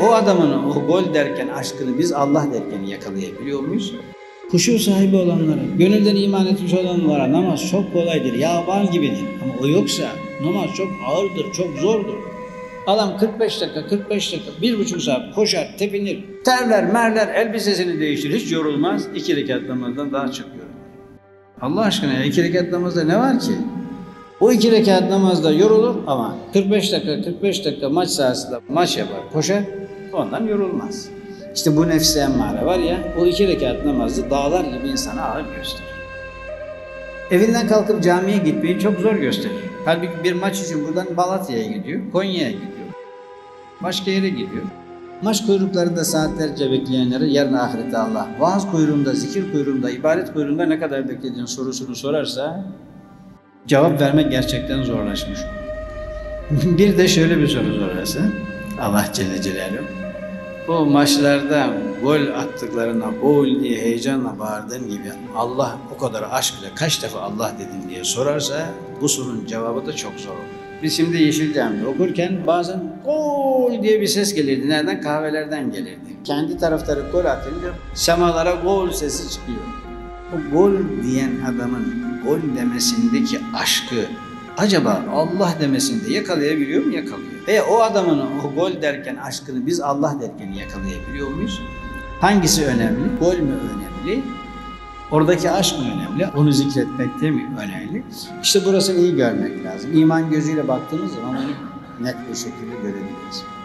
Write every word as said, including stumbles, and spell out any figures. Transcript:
O adamın o gol derken aşkını biz Allah derken yakalayabiliyor muyuz? Huşu sahibi olanlara, gönülden iman etmiş olanlara namaz çok kolaydır, yağ bal gibidir. Ama o yoksa namaz çok ağırdır, çok zordur. Adam kırk beş dakika, kırk beş dakika, bir buçuk saat koşar, tepinir, terler, merler, elbisesini değiştirir, hiç yorulmaz. İki rekat namazdan daha çok yorulur. Allah aşkına ya, iki rekat namazda ne var ki? O iki rekat namazda yorulur ama kırk beş dakika, kırk beş dakika maç sahasında maç yapar, koşar, ondan yorulmaz. İşte bu nefsi emmare var ya, o iki rekat namazı dağlar gibi insana ağır gösterir. Evinden kalkıp camiye gitmeyi çok zor gösterir. Halbuki bir maç için buradan Balatya'ya gidiyor, Konya'ya gidiyor, başka yere gidiyor. Maç kuyruklarında saatlerce bekleyenlere yarın ahirette Allah, vaaz kuyruğunda, zikir kuyruğunda, ibadet kuyruğunda ne kadar beklediğin sorusunu sorarsa cevap vermek gerçekten zorlaşmış. Bir de şöyle bir soru sorarsa, Allah Celle Celaluhu, o maçlarda gol attıklarına gol diye heyecanla bağırdığın gibi Allah o kadar aşkla kaç defa Allah dedin diye sorarsa bu sorunun cevabı da çok zor olur. Biz şimdi Yeşilcan'da okurken bazen gol diye bir ses gelirdi. Nereden? Kahvelerden gelirdi. Kendi taraftarı gol atınca semalara gol sesi çıkıyor. O gol diyen adamın gol demesindeki aşkı acaba Allah demesinde yakalayabiliyor mu? Yakalıyor. Ve o adamın o gol derken aşkını biz Allah derken yakalayabiliyor muyuz? Hangisi önemli? Gol mü önemli? Oradaki aşk mı önemli? Onu zikretmek de mi önemli? İşte burasını iyi görmek lazım. İman gözüyle baktığımız zaman onu net bir şekilde görebiliriz.